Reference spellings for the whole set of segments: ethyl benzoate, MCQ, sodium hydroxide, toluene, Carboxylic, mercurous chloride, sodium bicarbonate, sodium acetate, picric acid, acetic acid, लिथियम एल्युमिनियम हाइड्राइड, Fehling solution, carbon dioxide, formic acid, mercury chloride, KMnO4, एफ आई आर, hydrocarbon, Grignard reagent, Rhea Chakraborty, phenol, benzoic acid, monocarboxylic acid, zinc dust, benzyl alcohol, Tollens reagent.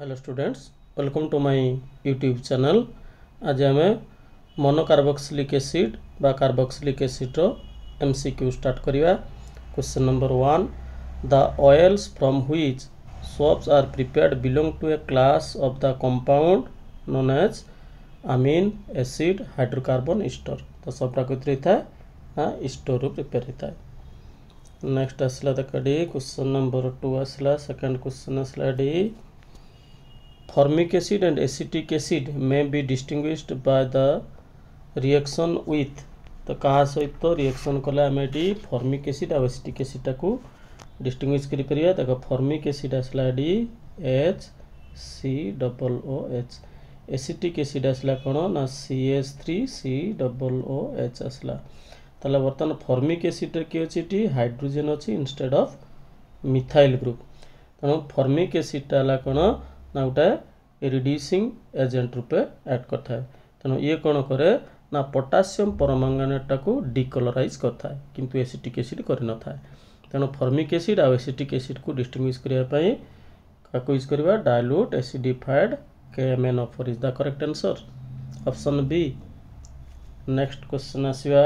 Hello students, welcome to my YouTube channel. आज आम monocarboxylic acid बा कार्बोक्सिलिक एसिड रो एमसीक्यू स्टार्ट करिवा। Question number 1, the oils from which soaps are prepared belong to a class of the compound known as Amin acid hydrocarbon ester. तो सब प्राकृतिक था ना ईस्टर रो प्रिपेयर होता है। नेक्स्ट आसला डी क्वेश्चन नंबर 2 आसला। सेकंड क्वेश्चन आसला डी, formic acid and acetic acid may be distinguished by the reaction with. तो क्या सहित रिएक्शन कले आम ये फॉर्मिक एसिड और एसिटिक एसिड टाकू डिस्टिंग्विश करिपरिया। देखो फॉर्मिक एसिड आसला डी HCOOH, एसिटिक एसिड आसला कौन ना CH3COOH आसला। ताले बर्तमान फॉर्मिक एसिड कि अच्छी हाइड्रोजेन अच्छी इनस्टेड ऑफ मिथाइल ग्रुप। तेणु फॉर्मिक एसिड टाला कौन ना गोटे रिड्यूसिंग एजेंट रूपे एड करता है। तेणु ये कौन करे ना पोटासियम परमांगनेट को डिकलराइज करता है, किंतु एसिटिक एसिड कर न था। तेणु फॉर्मिक एसिड और एसिटिक एसिड को डिस्टिंग्विश करने का यूज करवा dilute acidified KMnO4 is the correct answer, option B. Next question आसवा।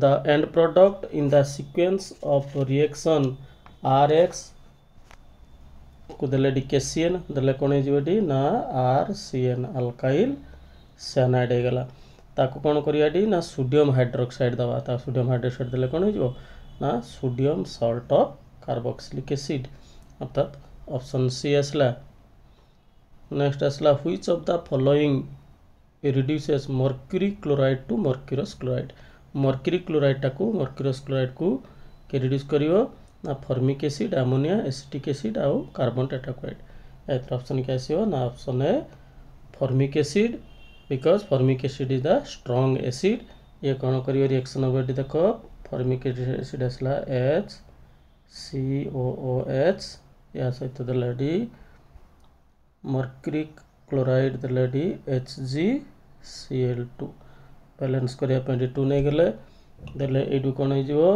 The end product in the sequence of reaction RX को दे DKCN दे कौन होगी ना RCN अल्काइल साइनाइड होगा। ताको कौन करा सोडियम हाइड्रोक्साइड दवा। सोडियम हाइड्रोक्साइड दे कौन हो ना sodium salt of carboxylic acid, अर्थात ऑप्शन सी आसला। नेक्स्ट आसला, which of the following reduces mercury chloride to mercurous chloride. Mercurous chloride को के रिड्यूस करियो ना formic acid, ammonia, acetic acid और कार्बन टेट्राक्लोराइड। एथर ऑप्शन क्या आसीबो ना option A formic acid, because formic acid is the strong acid. ये कौन करियो रिएक्शन होबो देख। फॉर्मिक एसिड आसला HCOOH, या सहित देला डी मर्क्यूरिक क्लोराइड देला डी HgCl2। बैलेंस करने टू नहीं गले यू कौन हो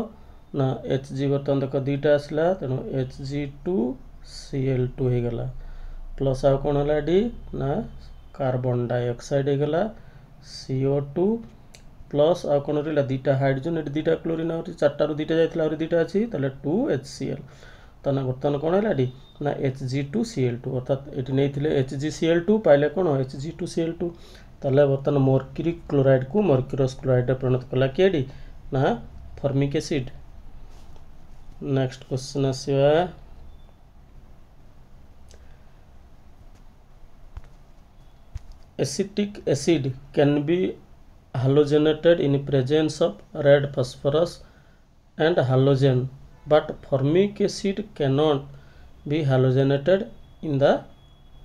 ना HG बर्तमान देख दुईटा आसला। तेणु HG2Cl2 होगा प्लस आउ कौन है डी ना कार्बन डाइऑक्साइड होगा CO2 प्लस आउ कौन रहा दुईटा हाइड्रोजन ये दुईटा क्लोरीन आ चार्टा रू दुईटा जाता है दुईटा अच्छी 2HCl। तो ना बर्तमान कौन है डी ना HG2Cl2, अर्थात ये नहीं HgCl2 पाइले कौन HG2Cl2। ताले बर्तमान मर्क्यूरी क्लोराइड को मर्क्यूरस क्लोराइड परिणत कला किए ना formic acid. Next question is here. Acetic acid can be halogenated in presence of red phosphorus and halogen, but formic acid cannot be halogenated in the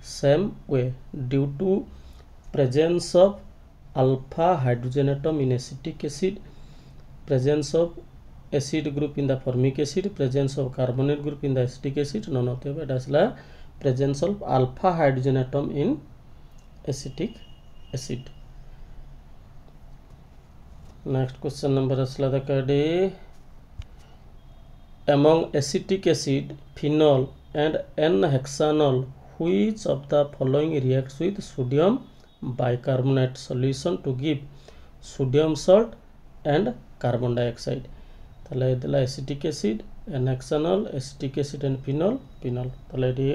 same way due to presence of alpha hydrogen atom in acetic acid, presence of acid group in the formic acid, presence of carbonate group in the acetic acid, none of that. आसला presence of alpha hydrogen atom in acetic acid. Next question number आसला देखी, among acetic acid phenol and N-hexanol which of the following reacts with sodium bicarbonate solution to give sodium salt and carbon dioxide. तले देला acetic acid N-hexanol, acetic acid and phenol. तले डी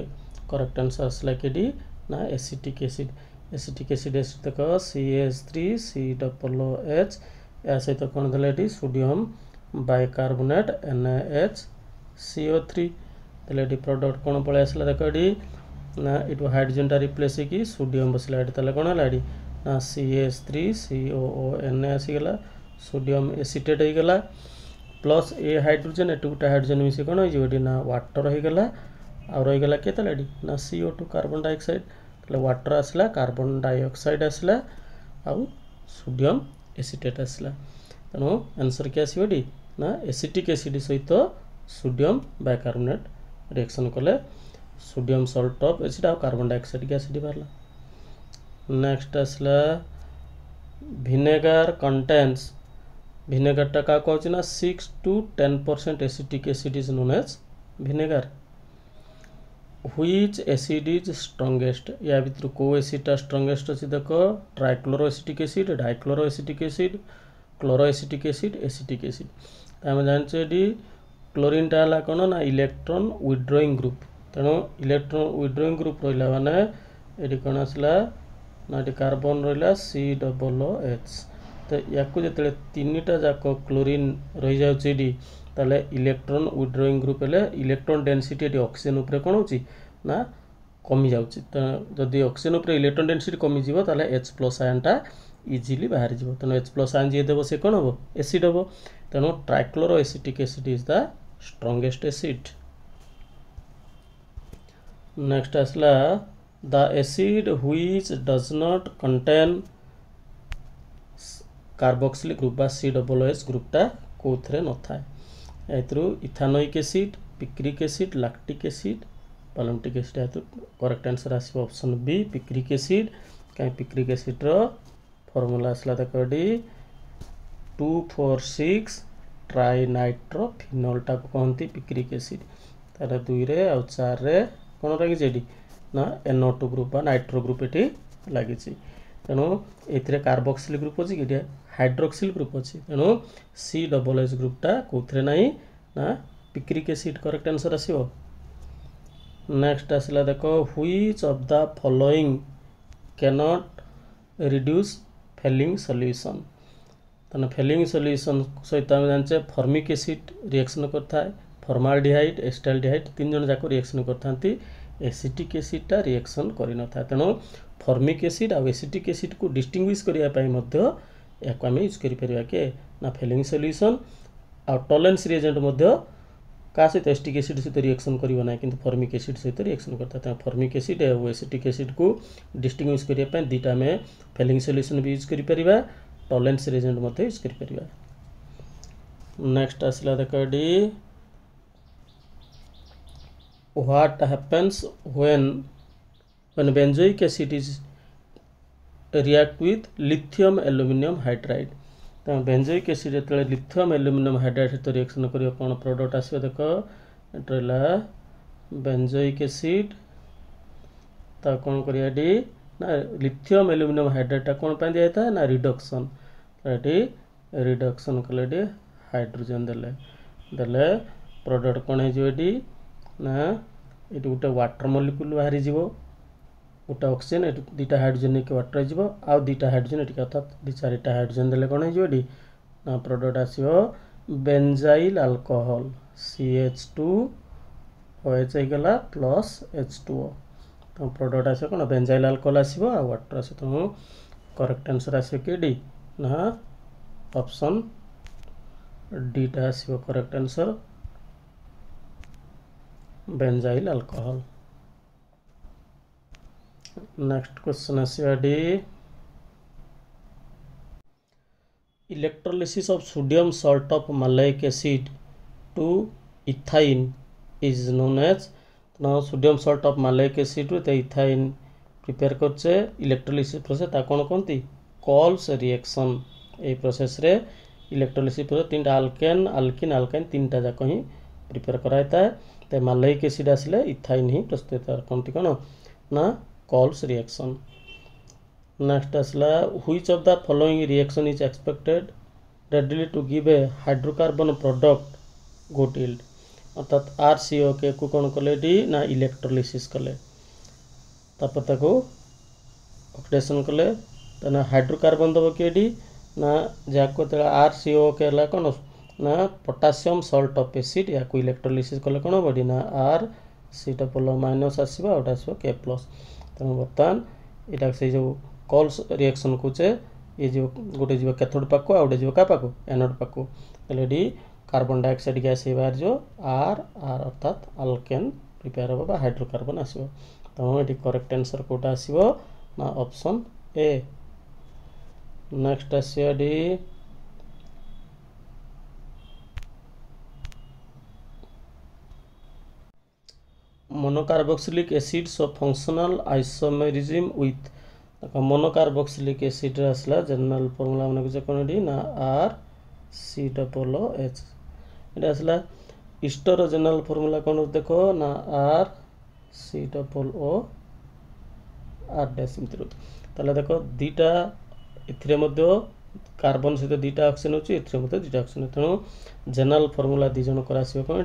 correct answer आसला के डी ना acetic acid. Acetic acid acid तक CH3COOH, या सहित कौन देला डी सोडियम बाइकार्बोनेट NaHCO3। तले डी प्रोडक्ट कौन पलि आसला देख डी ना यू हाइड्रोजेनटा रिप्लेस होगी सोडियम बसला। ये कौन है ना CH3COON आसीगला, सोडियम एसीटेट होगा प्लस ए हाइड्रोजेन एट गोटे हाइड्रोजेन मिसी कौन होना वाटर होगा। आ रहीगला किए तो ना CO2 कार्बन डाइऑक्साइड। तो वाटर आसला, कार्बन डाइऑक्साइड आसला आउ सोडियम एसीटेट आसला। तेणु आंसर क्या आसो डी ना एसिटिक एसिड सहित सोडियम बाइकार्बोनेट रिएक्शन कले सोडियम सॉल्ट ऑफ एसिड और कार्बन डाइऑक्साइड गैस बाहर। नेक्स्ट आसला, विनेगर कंटेन्स vinegar टा का कहूँ ना 6 to 10% acetic acid is known as vinegar. Which acid is strongest? या भितर को acid टा strongest अच्छी देख trichloroacetic acid, dichloroacetic acid, chloroacetic acid, acetic acid. आम जानचे क्लोरीन टाला कौन ना इलेक्ट्रोन विड्रोइंग ग्रुप, तेणु इलेक्ट्रोन विड्रोइंग ग्रुप रहा माने ये कौन आसला ना ये कार्बन रहा COOH. तो या जो तीन टा जाक क्लोरीन रही जाऊँगी ताले इलेक्ट्रोन विड्रोइंग ग्रुप है इलेक्ट्रोन डेनसीटी ये ऑक्सीजन उपरे कौन हो कमी जाऊँगी. तो जदि ऑक्सीजन उपरे इलेक्ट्रोन डेनसीटी कमी जीव ताले H+ आयनटा इजिली बाहर जीव. तेणु H+ आयन जी देव से कौन हम एसिड हम. तेणु trichloroacetic acid is the strongest acid. Next आसला the acid which does not contain carboxylic group बा COOH ग्रुपटा कौन न था. Ethanoic acid, picric acid, lactic acid, palmitic acid. या करेक्ट आंसर आस ऑप्शन बी पिक्रिक एसिड. कहीं पिक्रिक एसिड्र फर्मूला आसला तक 2,4,6 ट्राइनाइट्रोफिनोलटा को कहती पिक्रिक एसिड. तार दुई रे आ चार रे कौन लगी ना NO2 ग्रुप नाइट्रो ग्रुप ये लगी. तेणु ये कार्बोक्सिल ग्रुप अच्छी कि हाइड्रोक्सिल ग्रुप अच्छी. तेणु COOH ग्रुपटा कौन नाई ना पिक्रिक एसिड. करेक्ट आंसर आस. नेक्स्ट आसला देख which of the following can not reduce Fehling solution. तेना फेलिंग सॉल्यूशन सहित आम जानचे फॉर्मिक एसिड रिएक्शन करता है, फॉर्माल्डिहाइड, एसिटाल्डिहाइड तीन जन जाक रिएक्शन करते एसिटिक एसिडटा रिएक्शन कर न था. तेणु फॉर्मिक एसिड और एसिटिक एसिड को डिस्टिंग्विश करने आम यूज कर फेलिंग सॉल्यूशन आ टॉलेंस रिएजेंट क्या सहित एसिटिक एसिड सहित रिएक्शन करना कि फॉर्मिक एसिड सहित रिएक्शन करता है. फॉर्मिक एसिड और एसिटिक एसिड को डिस्टिंग्विश करने दुईटा आम फेलिंग सॉल्यूशन भी यूज कर टॉलेंस रिएजेंट यूज कर. नेक्स्ट आसला देख what happens when benzoic acid is react with lithium aluminum hydride. तो benzoic acid जब lithium aluminum hydride सहित रिएक्शन कर कौन प्रोडक्ट आस देख रहा benzoic acid ता कौन कर lithium aluminum hydride टा कौन दि जाए ना रिडक्शन रिडक्शन कले हाइड्रोजेन दे प्रोडक्ट कौन हो ना ये गोटे वाटर मॉलिक्यूल बाहरी जीव गोटे ऑक्सीजन दुटा हाइड्रोजेन लेकिन वाटर जीव आ दुटा हाइड्रोजेन ये अर्थात दु चार हाइड्रोजेन दे कौन हो प्रोडक्ट आसो बेंजाइल अल्कोहल CH2OH होगा प्लस H2O. तो प्रोडक्ट आस कौन बेंजाइल अल्कोहल आसो आ वाटर आस. तो करेक्ट आंसर आस डी ना ऑप्शन डीटा आसो correct answer benzyl alcohol. Next question आसवा डी electrolysis of sodium salt of maleic acid to ethyne is known as. Sodium salt of maleic acid ethyne prepare करचे इलेक्ट्रोलिसिस प्रोसेस कौन कहती कॉल्स रिएक्शन. ये प्रोसेस रे electrolysis process तीन alkane alkene alkyne तीन टा जाक ही प्रिपेयर कराता है. तो मालाइक एसिड आसिले इथाइन ही प्रस्तुत कौन कौन ना कॉल्स रिएक्शन. नेक्स्ट आसला which of the following reaction is expected readily to give a hydrocarbon product good yield. अर्थात RCOK को कौन कले ना इलेक्ट्रोलिसिस कले ऑक्सीडेशन कले ना हाइड्रोकार्बन दब किए ना जहाँ RCOK है कौन ना पोटासियम सॉल्ट ऑफ एसिड या इलेक्ट्रोलिसिस कले कौन बड़ी ना RC- आसो आसो K+. तेनाली बर्तमान यहाँ से जो कॉल्स रिएक्शन कौचे ये जो गोटे जीव कैथोड पाक आ गए जीव क्या पाक एनोड पाक कार्बन डाइऑक्साइड गैस ये बाहर जो R अर्थात अल्केन प्रिपेयर हम बा हाइड्रोकार्बन आसो. तो ये करेक्ट आंसर कौटा आसो ना ऑप्शन ए. नेक्स्ट आस monocarboxylic acids of functional isomerism with monocarboxylic acid आसला जनरल फॉर्मूला माने कौन ना R C double O H ये आसला इस्टर जेनरल फर्मूला कौन देखो ना R C double O R dash एम देखो दुटा ए कार्बन सहित दुटा अक्सीजन होती दुटा अक्सीजन तेणु जेनरल फर्मूला दिजन करासी कौन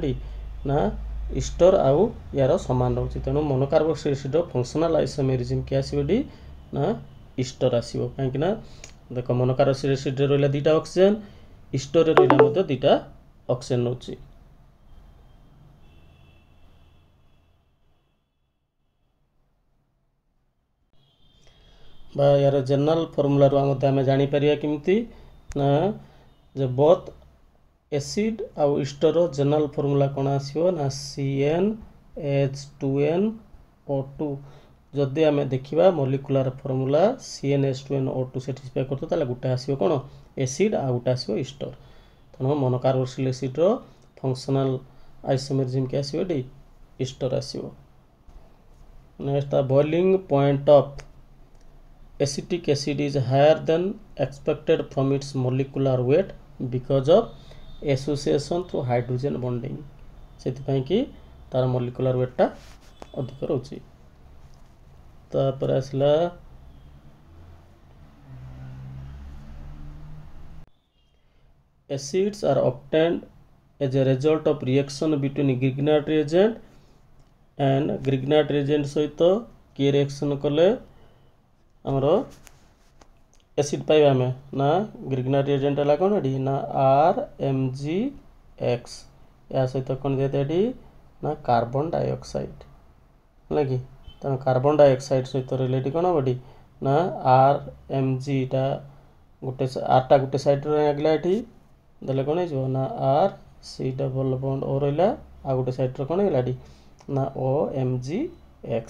ना इस्टर आउ यार सामान रोचे तेणु मोनोकार्बोक्सिलिक एसिड फंक्शनल आइसोमेरिज्म क्या आसोटी ना इस्टर आसो कहीं देख मोनोकार्बोक्सिलिक एसिड रहा दुटा ऑक्सीजन इस्टर रहा दुटा ऑक्सीजन रोचे यार जनरल फर्मूलू आम जापर केमती ना जे बोथ एसिड आउ इस्टर जेनरल फर्मूला कौन आसो ना CnH2nO2 जदि आम देखा मॉलिक्यूलर फर्मूला CnH2nO2 सेटिस्फाई कर गोटे आसो कौन एसिड आ गोटे आसो इस्टर तेना मोनोकार्बोक्सिलिक एसिड फंक्शनल आइसोमेरिज्म के आसो डी इस्टर आसो। Next boiling point of acetic acid is higher than expected from its molecular weight because of association through hydrogen bonding से तार मॉलिक्यूलर वेटटा अधिक रोचे। तापर आसला acids are obtained as a result of reaction between Grignard reagent and Grignard reagent सहित किए reaction कले आमर एसिड पाइबा आम ना ग्रिग्नार्ड रिएजेंट है कौन ना RMgX या सहित कौन दिखाई ना कार्बन डाइऑक्साइड है कि तेना कार्बन डाइऑक्साइड सहित रिलेटेड कौन हम ना RMgटा गोटे आरटा गोटे सैड्रे आगे ये दे कौन हो ना RC डबल बंड O रहा आ गए सैड्रे कौन है ना OMgX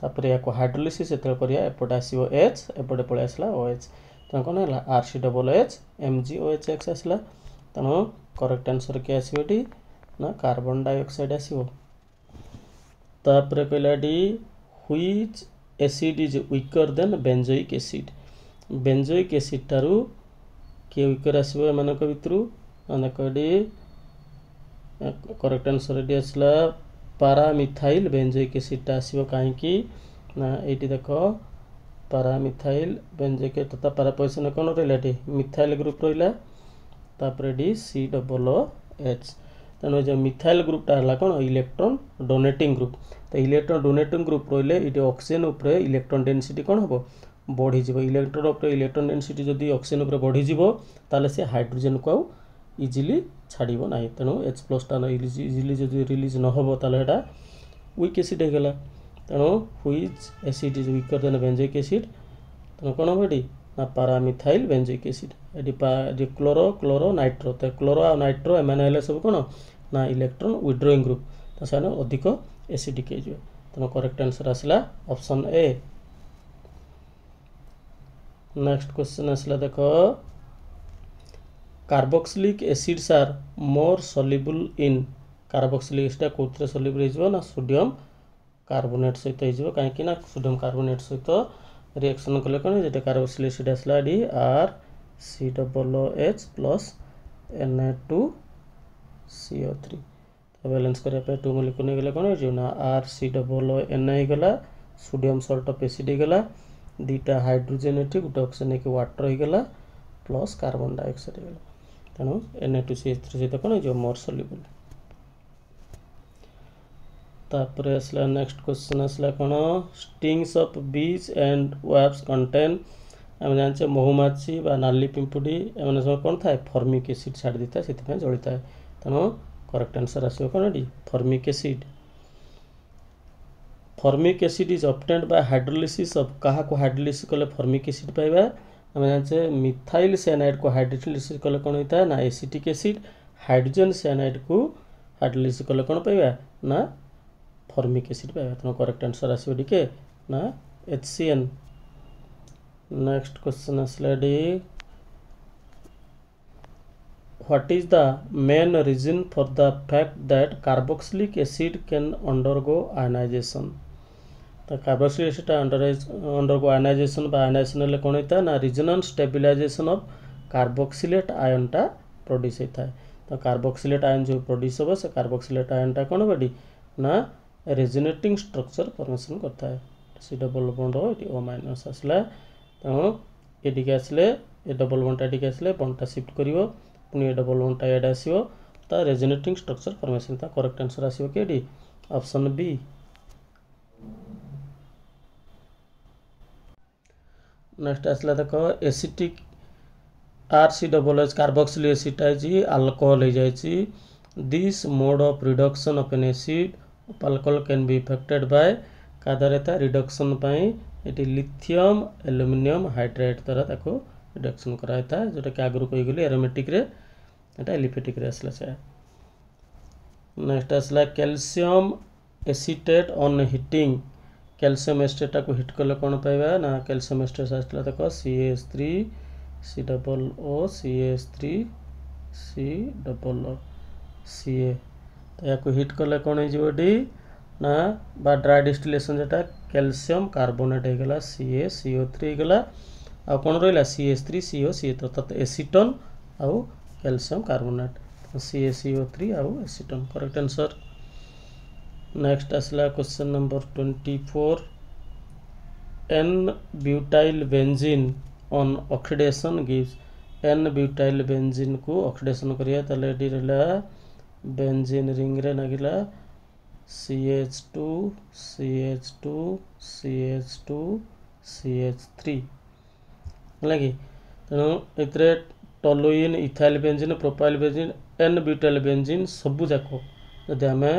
तापर या हाइड्रोलिसिस एपटे आसो एच एपटे पलि आसला OH तेना कौन है RC डबल H MgOHX आसला तेणु करेक्ट आंसर किए आसोटी ना कार्बन डाइऑक्साइड आसो। तापर कहला डी which acid is weaker than benzoic acid ठारू किए वीकर आसो एम भितर कहडी करेक्ट आंसर ये आसला पारामिथाइल बेंजोइक एसिड आसो कहीं ये देख para methyl benzoic acid para position कौन रही मिथाइल ग्रुप रहा COOH तेना जो मिथाइल ग्रुपटा है कौन इलेक्ट्रॉन डोनेटिंग ग्रुप तो इलेक्ट्रॉन डोनेटिंग ग्रुप रही ये ऑक्सीजन उपरे इलेक्ट्रॉन डेंसिटी कौन हम बढ़ी इलेक्ट्रॉन डेंसिटी जदि ऑक्सीजन उपरे बढ़ी से हाइड्रोजन को आ इजिली छाड़ब ना तेणु H+ ना इजिली जो रिलीज न हो ताले वीक एसिड होगा तेणु which acid is weaker than benzoic acid तेणु कौन हम ना पारामिथाइल बेंजोइक एसिड ये क्लोरो क्लोरो नाइट्रो तो क्लोरो आ नाइट्रो एम सब कौन ना इलेक्ट्रॉन विड्रोइंग ग्रुप तो से अधिक एसिडिक हो तेणु करेक्ट आंसर आसला ऑप्शन ए। नेक्स्ट क्वेश्चन आसला देख carboxylic acids are more soluble in carboxylic acid कौन सॉल्युबल हो ना सोडियम कार्बोनेट सहित हो कहीं सोडियम कार्बोनेट सहित रिएक्शन कले कौन जो कार्बोक्सिलिक एसिड आसला डी RCOOH + Na2CO3 बैलेंस करने टू मॉलिक्यूल नहीं गले कौन हो ना RCOONa होगा सोडियम सॉल्ट ऑफ एसिड होगा दुटा हाइड्रोजन ये गोटे ऑक्सीजन एक वाटर होगा प्लस कार्बन डाइऑक्साइड होगा तेणु Na2CH3 सहित कौन जो मोर सॉल्युबल। तापर आसला नेक्स्ट क्वेश्चन आसला कौन stings of bees and wasps contain आम जाने महुमाछी बा नाली पिंपुड़ी एम सब कौन था फॉर्मिक एसिड छाड़ दी था से जली था तेणु करेक्ट आंसर आसो कौन formic acid. Formic acid is obtained by hydrolysis of क्या हाइड्रोलिसिस कले फॉर्मिक एसिड पाइबा आम जाने मिथाइल साइनाइड को हाइड्रोलिसिस कले कौन होता है ना एसिटिक एसिड हाइड्रोजन साइनाइड को हाइड्रोलिसिस कले कौन पाइबा ना फॉर्मिक एसिड पाइबा तेना करेक्ट आंसर आसो डी ना HCN। नेक्स्ट क्वेश्चन आसला डी what is the main reason for the fact that carboxylic acid can undergo ionization तो carboxylic acid undergo ionization ionization कौन होता है ना रिजोनेंस स्टेबिलाइजेशन ऑफ कार्बोक्सिलेट आयनटा प्रोड्यूस होता है। तो कार्बोक्सिलेट आयन जो प्रोड्यूस हो से कार्बोक्सिलेट आयन टा कौन बड़ी ना रेजोनेटिंग स्ट्रक्चर फॉर्मेशन करता है। सी डबल बॉन्ड हो ओ माइनस आसला तेणु ये आसले ए डबल बॉन्डटा टी आसले बॉन्डटा शिफ्ट कर पुणी ए डबल बॉन्डटा एड आसो ता रेजोनेटिंग स्ट्रक्चर फॉर्मेशन ता करेक्ट आंसर आसो कि ऑप्शन बी। नेक्स्ट आसला देख acetic R C double H carboxylic acid आई अल्कोहल हो जाए। This mode of reduction of an acid of alcohol can be effected by का द्वारा था रिडक्शन ये लिथियम एल्युमिनियम हाइड्राइड द्वारा ताको रिडक्शन कराई था जोटा कि आगुरी कहीगली एरोमेटिक एलिफेटिक आसला से। नेक्स्ट आसला calcium acetate on heating calcium acetate को हिट कले कौन पाइबा ना कैल्शियम एस्टेट आसला तक CH3 C double O CH3 C double O CA या हिट कले कौन हो ना बा ड्राई डिस्टिलेसन जो कैल्शियम कार्बोनेट होगा CA CO3 होगा आ कौन रहा CH3 CO CA अर्थात एसीटन आउ कैल्शियम कार्बोनेट CA CO3 आउ एसीटन करेक्ट आंसर। नेक्स्ट आसला question number 24 n-butyl benzene on oxidation gives n-butyl benzene को ऑक्सीडेशन करिया तले डी रहला बेंजीन रिंग रे नगिला CH2 CH2 CH2 CH3 लगे तेणु एतरे toluene ethyl benzene propyl benzene n-butyl benzene सबु जाक जदि आमे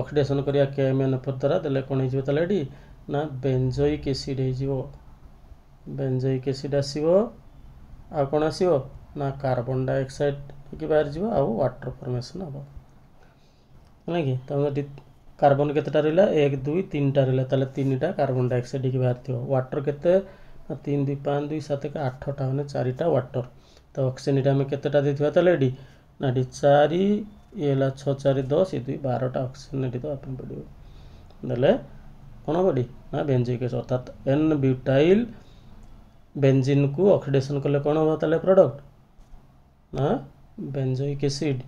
ऑक्सीडेशन करिया KMN द्वारा देले कौन होती ना बेंजोइक एसिड हो बेंजोइक एसिड आसो आ कौन आसो ना कार्बन डाइऑक्साइड कि बाहर जीव आ वाटर फॉर्मेशन हम ना कि तुम कार्बन केतेटा रहा 1 2 3 रहा ताले 3टा कार्बन डाइऑक्साइड कि बाहर थी वाटर केते 3 2 5 2 7 8 मैंने 4टा वाटर तो ऑक्सीजन आम केतेटा ना ये 4 ये 6 4 10 ये 2 12टा ऑक्सीजन ये देवाई पड़ो दे कौन बड़ी ना बेंजोइक एसिड अर्थात n-butyl बेंजीन को ऑक्सीडेशन कले कौन हम तेल प्रोडक्ट ना benzoic acid.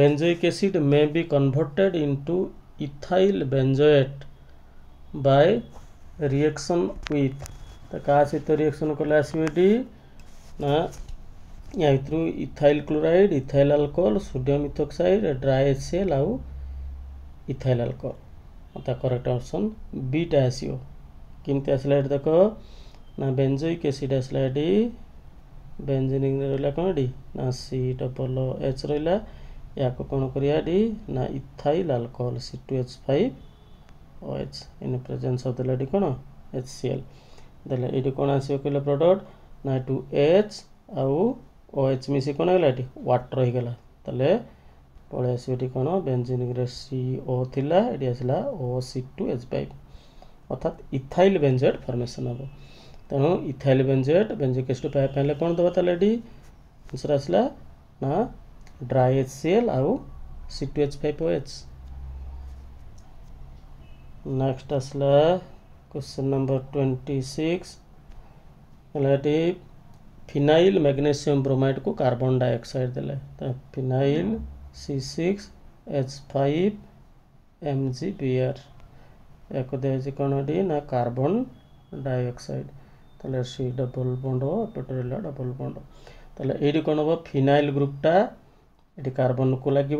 Benzoic acid may be converted into ethyl benzoate by reaction with तो क्या सहित रिएक्शन कले आसवे ना या भितर ethyl chloride ethyl alcohol sodium ethoxide dry HCl आउ इथाइल अल्कोहल अतः करेक्ट ऑप्शन बी टा आसो किमती आसला देख ना बेंजोइक एसिड आसला बेंजीन रहा कौन डी ना C HH रहा या कौन करी ना ethyl alcohol C2H5OH in presence of देला कौन HCl देला ये कौन आसो कहले प्रोडक्ट ना टू H आउ OH मिसी कौन होगा ये वाटर होगा तेल पलि आसो कौन बेंजीन CO थिला ये आसला OC2H5 अर्थात इथाइल बेंजोएट फॉर्मेशन हम तेणु इथाइल बेंजोएट बेंजोइक एसिड पाइबापे कौन दवा तेल ये आंसर आसला ना ड्राई HCl आउ C2H5OH। नेक्स्ट आसला question number 26 phenyl magnesium bromide को कार्बन डाइऑक्साइड देले फिनाइल C6H5MgBr या दिखाई कौन ना कार्बन डाइऑक्साइड तेल सी डबल बॉन्ड होटोरिया डबल बॉन्ड तेल ये कौन हम फिनाइल ग्रुपटा ये कार्बन को लगे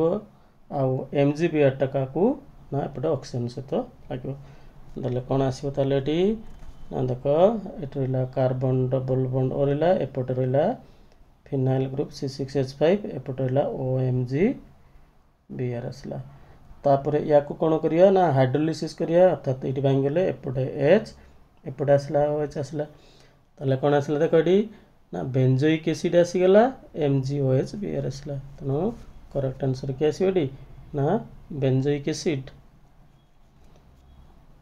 आउ MgBr टा को ना एपटे ऑक्सीजन सहित लगे कौन आसो तेल ये ना देख ये रहा कार्बन डबल बॉन्ड और रहा एपटे रहा फिनाइल ग्रुप C6H5 एपटे रहा OMgBr आसला तापर या कौन करिया ना हाइड्रोलिसिस करिया अर्थात ये भांगले एपटे H एपटे आसला OH आसला तेल कौन आसला देख ये ना बेंजोइक एसिड आसीगला MgOHBr आसला तेणु करेक्ट आंसर किए आसो ना बेंजोइक एसिड।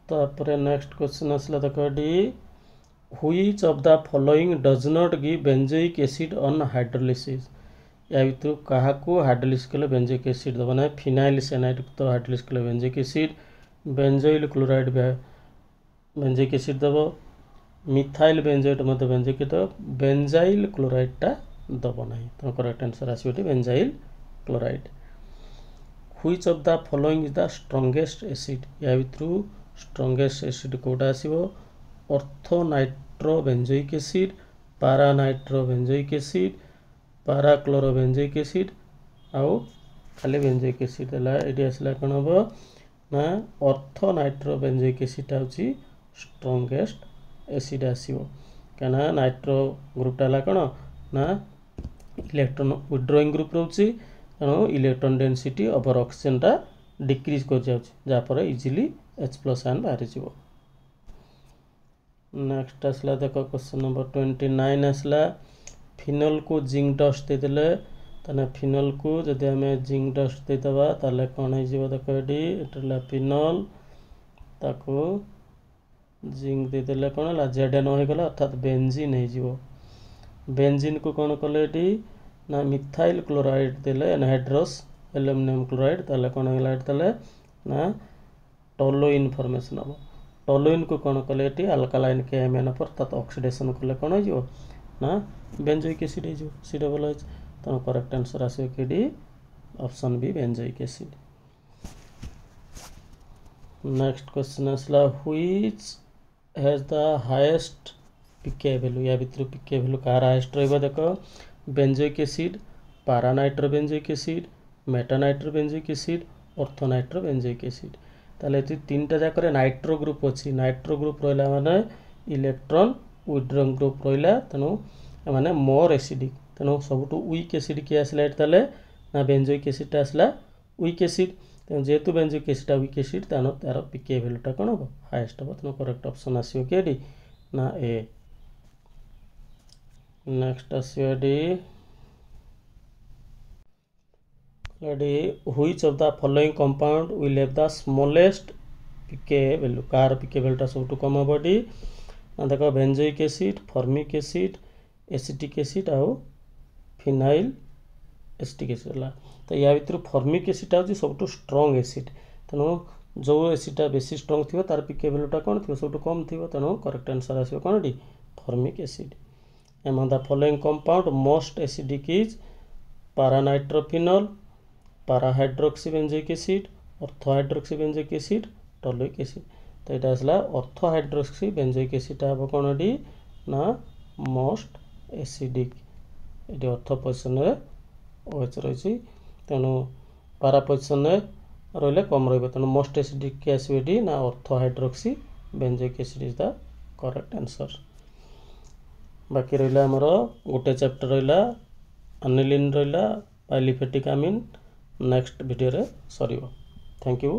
तापर नेक्स्ट क्वेश्चन आसला देख which of the following does not give benzoic acid on hydrolysis या भितर क्या हाइड्रोलिसिस कले बेंजोइक एसिड दबा ना फिनाइल साइनाइड तो हाइड्रोलिसिस कले benzoic acid benzoyl chloride benzoic acid दब मिथाइल बेंजोएट बेंजोइक बेंजाइल क्लोराइडटा दब ना। तो करेक्ट आंसर आस benzyl chloride. Which of the following is the strongest acid, या भितर स्ट्रॉन्गेस्ट एसिड कौटा आसो, ortho-nitro benzoic acid, para nitro benzoic acid, para chloro benzoic acid आउ खाली बेंजोइक एसिड ये आसला कौन हम ना ऑर्थो-नाइट्रो बेंजोइक एसिड हूँ स्ट्रॉन्गेस्ट एसिड आसो क्या नाइट्रो ग्रुपटा है कौन ना इलेक्ट्रोन विड्रोइंग ग्रुप रोचे तेणु इलेक्ट्रोन डेनसीटी ओवर ऑक्सीजनटा डिक्रीज कर जापर इजिली एच प्लस आयन बाहरी जीवो। नेक्स्ट आसला देख क्वेश्चन नंबर 29 आसला फिनोल को जिंक डस्ट देदेले ताने फिनोल को जदि आम जिंक डस्ट देदेबा ताले कौन हो देख ये फिनोल ताको जिंक देदेले कौन है जेडेन होगला अर्थात बेंजीन हो। बेंजीन को कौन कले ना मिथाइल क्लोराइड देले एनहाइड्रस एल्युमिनियम क्लोराइड ताले कौन है ना टोलुइन फॉर्मेशन हम। टोलुइन को कौन कले अल्कालाइन के एम एन अर्थात ऑक्सीडेशन कले कौन हो ना बेंजोइक एसिड हो सी डबल एच। तेनाली करेक्ट आंसर आसो कि option B benzoic acid. Next question आसला which has the highest PK value, या भितर पीके वैल्यू कार हाईएस्ट रहिबो देख benzoic acid, para nitro benzoic acid, meta nitro benzoic acid, ortho nitro benzoic acid ताले तीनटा जाक नाइट्रो ग्रुप अच्छी। नाइट्रो ग्रुप रहा माने इलेक्ट्रॉन विड्रो ग्रुप रहा तेणु मैंने मोर एसिडिक तेणु सबुठू वीक एसिड किए आसला ताले ना बेंजोइक एसिड आसला वीक एसिड तेणु जेहेतु बेंजोइक एसिड वीक एसिड तेणु तार पीके वैल्यूटा कौन हम हाईएस्ट हम। तेणु करेक्ट ऑप्शन आसो कि ना ए। नेक्स्ट आसो which of the following compound will have the smallest PK value, कार पीके वैल्यूटा सबुठू कम हम ना देख benzoic acid, formic acid, acetic acid आउ फिनाइल एसिटिक एसिड है। तो या भीतर फॉर्मिक एसिड हूँ सबुठू स्ट्रॉन्ग एसिड तेणु जो एसिडटा बेसी स्ट्रॉन्ग थी तार पीके वैल्यूटा कौन थी सबुठू कम थी तेणु करेक्ट आंसर आसो कौन formic acid. Among the following compound most acidic is para-nitrophenol, para-hydroxy benzoic acid, ortho-hydroxy benzoic acid, toluic acid। तो ये आसला ortho-hydroxy benzoic acid हम कौन डी ना मोस्ट एसिडिक ये ortho पोजिशन OH रही तेणु पारा पोजिशन रही कम रही तेणु मोस्ट एसिडिक किए आसवे ना ortho-hydroxy benzoic acid is the correct answer. बाकी रहा आमर गोटे चैप्टर रहा अनिलीन रहा एलिफेटिक आमीन नेक्स्ट वीडियो रे सर। Thank you.